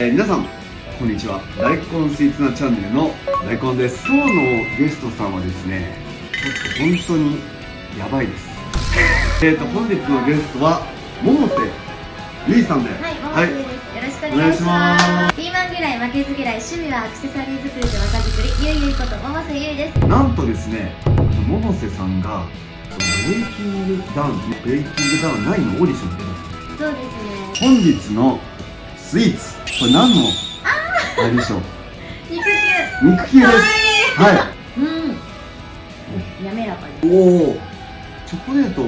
皆さんこんにちは、大根スイーツなチャンネルの大根です。今日のゲストさんはですね、ちょっと本当にやばいです。本日のゲストは百瀬ゆいさんで、はい、百瀬です、はい、よろしくお願いします。ピーマン嫌い負けず嫌い、趣味はアクセサリー作りと若作り、ゆいゆいこと百瀬ゆいです。なんとですね、百瀬さんがブレイキングダウン9のオーディションで、そうですね、本日のスイーツ、これ何のあれでしょう？肉球です。はい。うん。滑らかです。おお。チョコレート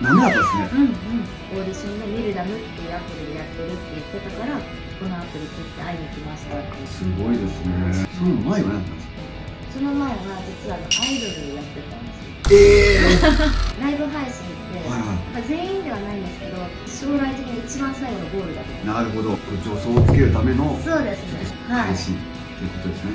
滑らかですね。オーディションでミルダムっていうアプリでやってるって言ってたから、このアプリ切って会いに来ました。すごいですね。その前は何だったんですか？その前は実はアイドルをやってたんですよ。ライブ配信って、全員ではないんですけど、将来的に一番最後のゴールだと思う。なるほど、助走をつけるための配信ということですね。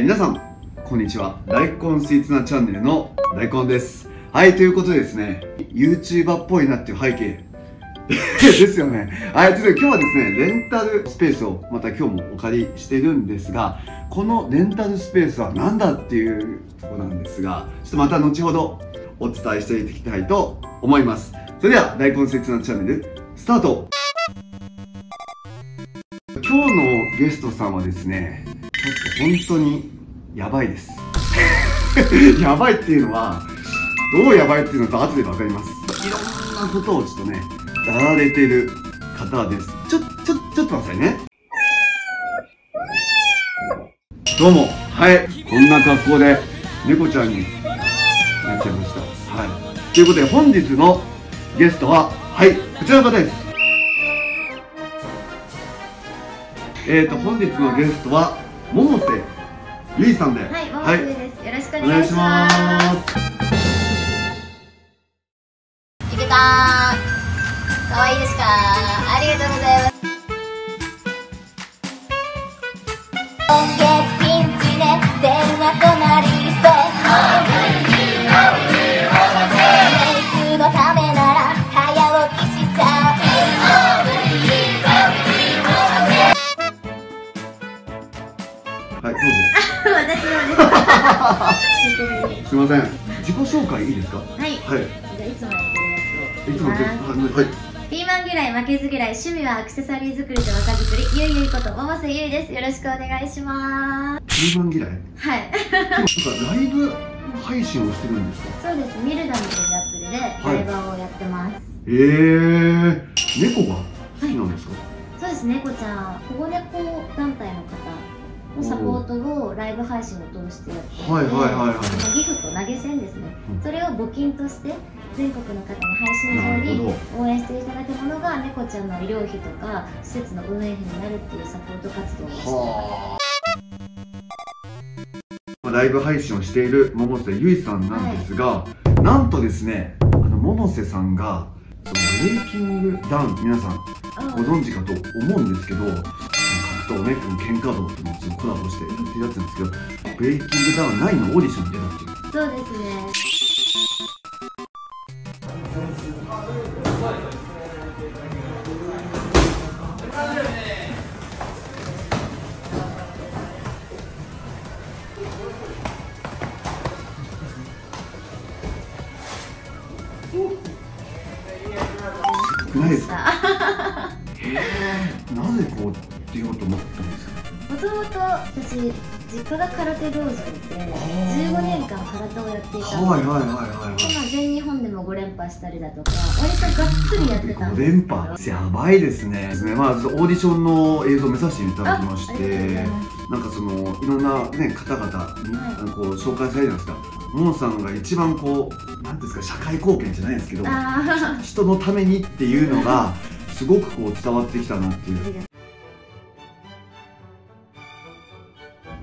皆さんこんにちは、大根スイーツなチャンネルの大根です。はい、ということでですね、 YouTuber っぽいなっていう背景ですよね。はい、ということで今日はですね、レンタルスペースをまた今日もお借りしてるんですが、このレンタルスペースは何だっていうとこなんですが、ちょっとまた後ほどお伝えしていきたいと思います。それでは大根スイーツなチャンネルスタート。今日のゲストさんはですね、本当にやばいです。やばいっていうのは、どうやばいっていうのと後で分かります。いろんなことをちょっとね、やられてる方です。ちょっと待ってくださいね。どうも、はい、こんな格好で猫ちゃんになっちゃいました。はい。ということで本日のゲストは、はい、こちらの方です。本日のゲストは、百瀬ゆいさんで、はい、百瀬ゆいです、よろしくお願いします。いけたー、かわいいですか？ありがとうございます。今月ピンチで電話となりそう、メイクのためなら早起きしちゃう。すみません、自己紹介いいですか？はい、いつもやってるやつを。いつもやってる、はい。ピーマン嫌い負けず嫌い、趣味はアクセサリー作りと若作り、ゆいゆいこと百瀬ゆいです。よろしくお願いします。ピーマン嫌い、はい。ライブ配信をしてるんですか？そうです、ミルダムというアプリでライバーをやってます。ええ、猫が好きなんですか？そうです、猫ちゃん、保護猫団体の方サポートをライブ配信を通してやって、ギフト投げ銭ですね、それを募金として全国の方の配信上に応援していただくものが猫ちゃんの医療費とか施設の運営費になるっていうサポート活動をしています。ライブ配信をしている百瀬ゆいさんなんですが、なんとですね、百瀬さんがブレイキングダウン、皆さんご存知かと思うんですけど、とメイクの喧嘩道ともコラボしてやってるやつなんですけど、ブレイキングダウン9のオーディションに出たっていう。そうですね。すごくないですか？なぜこう出ようと思ったんですか？もともと私、実家が空手道場で15年間空手をやっていたので、今全日本でも5連覇したりだとか、割とがっつりやってたんですけど。5連覇やばいですね。まあ、オーディションの映像を見させていただきまして、なんかそのいろんな、ね、方々にこう紹介されるじゃないですか。モンさんが一番こう、なんていうんですか、社会貢献じゃないですけど、人のためにっていうのがすごくこう伝わってきたなっていう。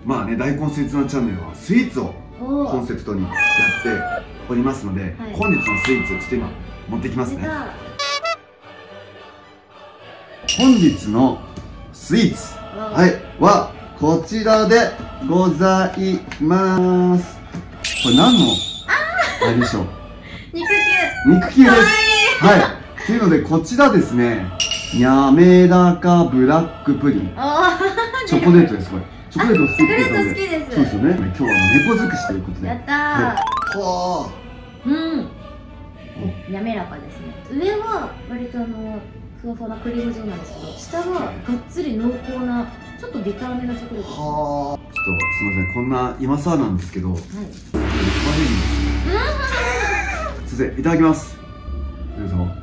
まあね、大根スイーツのチャンネルはスイーツをコンセプトにやっておりますので、はい、本日のスイーツをちょっと今持ってきますね。本日のスイーツ、はい、はこちらでございます。これ何のあれでしょう。肉球です。はい。というのでこちらですね、にゃめらかブラックプリン、チョコレートです。これチョコレート好きです。そうですよね。今日は猫尽くしということで、やったー、はい。うん、やめらかですね。上は割とふわふわなクリーム状なんですけど、下はがっつり濃厚なちょっとビターめなチョコレート。はあ、ちょっとすみません、こんな今更なんですけど、はい、すいません、いただきます。皆さん、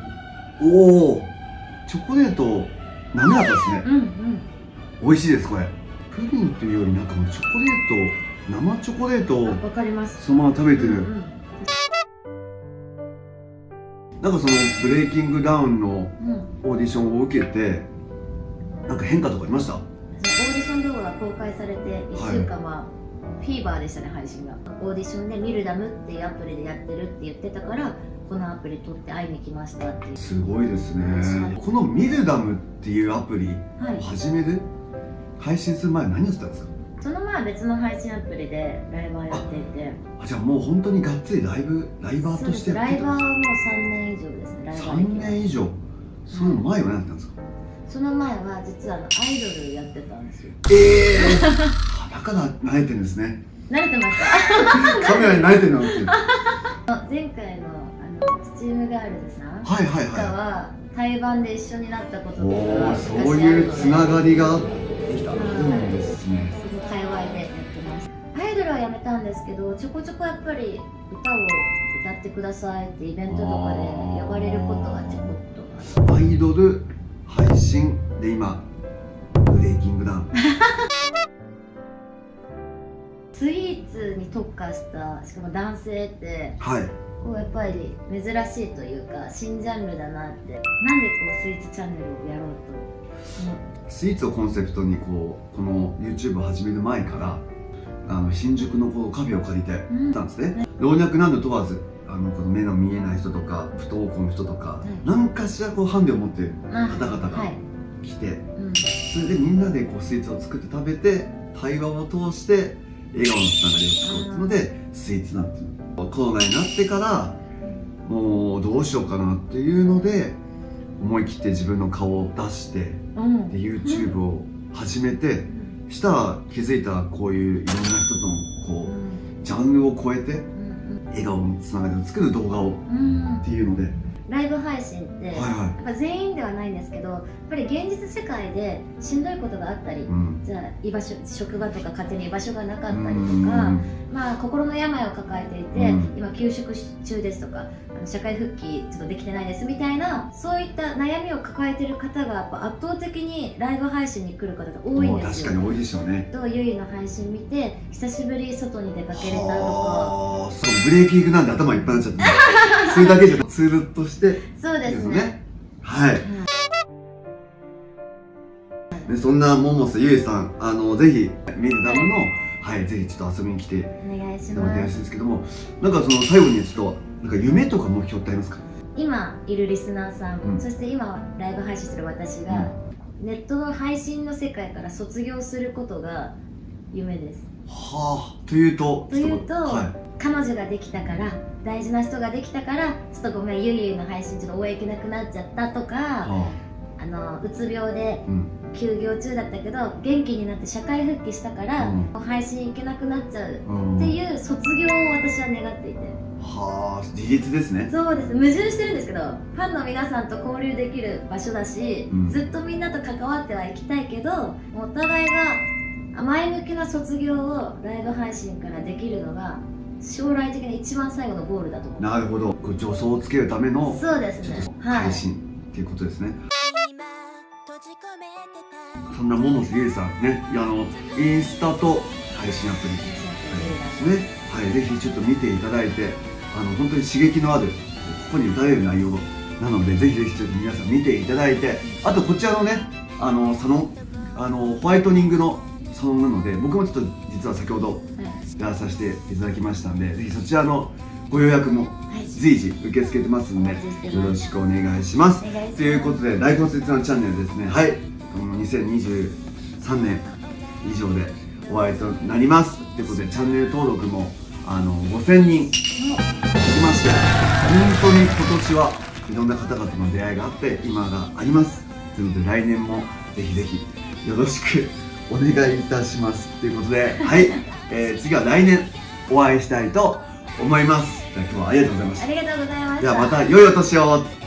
おお、チョコレート滑らかですね。うんうん、美味しいです。これプリンというよりなんかもうチョコレート、生チョコレートをわかります、そのまま食べてる。なんかそのブレイキングダウンのオーディションを受けて、なんか変化とかありました？オーディション動画が公開されて1週間はフィーバーでしたね、配信が。オーディションでミルダムっていうアプリでやってるって言ってたから、このアプリ取って会いに来ましたっていう。すごいですね。このミルダムっていうアプリ、初めて配信する前何をしたんですか？その前は別の配信アプリでライバーやっていて。あ、じゃあもう本当にがっつりライバーとしてやってたんですか？ライバーはもう3年以上ですね。3年以上。その前は何だったんですか？その前は実はアイドルやってたんですよ。ええー、だから慣れてるんですね。慣れてましたカメラに慣れてるのっていう前回のスチームガールズさんとは対バンで一緒になったこととか、そういうつながりがあってきたんですね。界隈でやってます。アイドルはやめたんですけど、ちょこちょこやっぱり歌を歌ってくださいってイベントとかで呼ばれることがちょこっと。アイドル配信で今ブレイキングダウンスイーツに特化した、しかも男性って、はい、こうやっぱり珍しいというか新ジャンルだなって、なんでこうスイーツチャンネルをやろうと、スイーツをコンセプトにこの YouTube を始める前から新宿のカフェを借りてたんですね。老若男女問わずこの目の見えない人とか不登校の人とか、何かしらハンデを持っている方々が来て、それでみんなでスイーツを作って食べて、対話を通して笑顔のつながりを作ろうっていうのでスイーツなんていうの。コロナになってからもうどうしようかなっていうので、思い切って自分の顔を出してで YouTube を始めて、したら気づいたらこういういろんな人とのジャンルを超えて笑顔のつながりを作る動画をっていうので。ライブ配信ってやっぱ全員ではないんですけど、やっぱり現実世界でしんどいことがあったり、じゃあ居場所、職場とか家庭に居場所がなかったりとか、まあ心の病を抱えていて、今休職中ですとか、社会復帰ちょっとできてないですみたいな、そういった悩みを抱えてる方がやっぱ圧倒的にライブ配信に来る方が多いんですよ。確かに多いでしょうね。とゆいの配信見て、久しぶり外に出かけれたとか。ああ、そう、ブレーキングなんで頭いっぱいになっちゃってそれだけじゃツールとして。そうですね。はい。でそんな百瀬ゆいさん、ぜひミルダムの、はい、ぜひちょっと遊びに来ていただきたいんですけども、なんかその最後にちょっとなんか夢とか目標ってありますか？今いるリスナーさん、そして今ライブ配信する私が、ネットの配信の世界から卒業することが夢です。はあ、というと、彼女ができたから。大事な人ができたからちょっとごめん、ゆいゆいの配信ちょっと応援いけなくなっちゃったとか、うつ病で休業中だったけど元気になって社会復帰したから、配信いけなくなっちゃうっていう卒業を私は願っていて。はあ、自立ですね。そうです。矛盾してるんですけど、ファンの皆さんと交流できる場所だし、ずっとみんなと関わってはいきたいけど、お互いが前向きな卒業をライブ配信からできるのが将来的に一番最後のゴールだと思う。なるほど。助走をつけるための配信っていうことですね。そんな百瀬ゆいさんね、インスタと配信アプリですね。はい、ぜひちょっと見ていただいて、本当に刺激のあるここに打たれる内容なので、ぜひぜひちょっと皆さん見ていただいて、あとこちらのね、ホワイトニングの。サロンなので、僕もちょっと実は先ほどやらさせていただきましたんで、ぜひそちらのご予約も随時受け付けてますんで、よろしくお願いします。ということで、大根切断チャンネルですね、はい、2023年以上でお会いとなります。ということで、チャンネル登録も5000人いきまして、本当に今年はいろんな方々の出会いがあって、今があります。ということで、来年もぜひぜひよろしくお願いいたします。ということで、はい、次は来年お会いしたいと思います。今日はありがとうございました。ではまた良いお年を。